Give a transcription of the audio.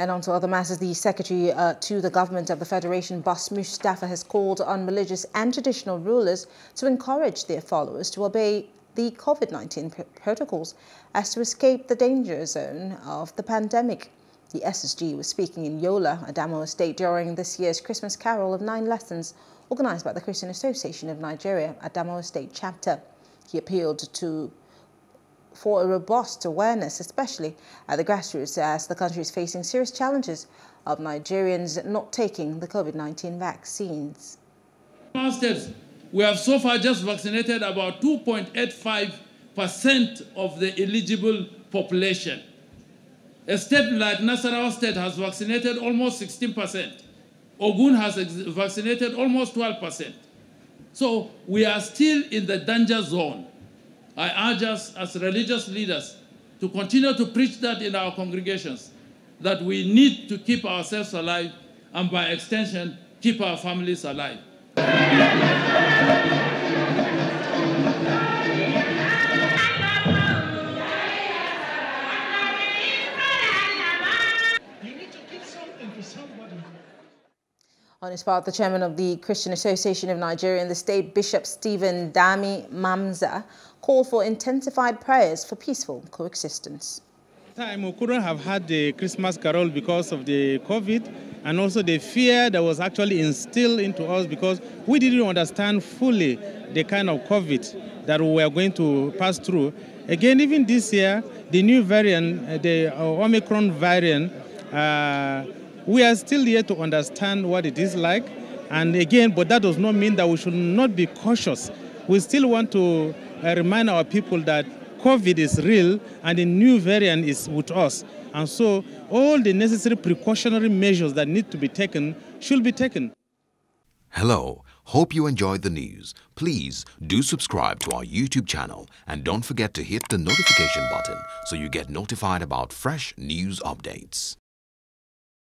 And on to other matters, the Secretary to the Government of the Federation, Boss Mustapha, has called on religious and traditional rulers to encourage their followers to obey the COVID-19 protocols as to escape the danger zone of the pandemic. The SSG was speaking in Yola, Adamawa State, during this year's Christmas Carol of 9 Lessons, organised by the Christian Association of Nigeria, Adamawa State Chapter. He appealed for a robust awareness, especially at the grassroots, as the country is facing serious challenges of Nigerians not taking the COVID-19 vaccines. In our states, we have so far just vaccinated about 2.85% of the eligible population. A state like Nasarawa State has vaccinated almost 16%. Ogun has vaccinated almost 12%. So we are still in the danger zone. I urge us as religious leaders to continue to preach that in our congregations, that we need to keep ourselves alive and, by extension, keep our families alive. You need to give something to somebody. On his part, the chairman of the Christian Association of Nigeria and the state bishop, Stephen Dami Mamza, called for intensified prayers for peaceful coexistence. We couldn't have had the Christmas Carol because of the COVID and also the fear that was actually instilled into us, because we didn't understand fully the kind of COVID that we were going to pass through. Again, even this year, the new variant, the Omicron variant, we are still here to understand what it is like. And again, but that does not mean that we should not be cautious. We still want to remind our people that COVID is real and the new variant is with us. And so all the necessary precautionary measures that need to be taken should be taken. Hello, hope you enjoyed the news. Please do subscribe to our YouTube channel and don't forget to hit the notification button so you get notified about fresh news updates.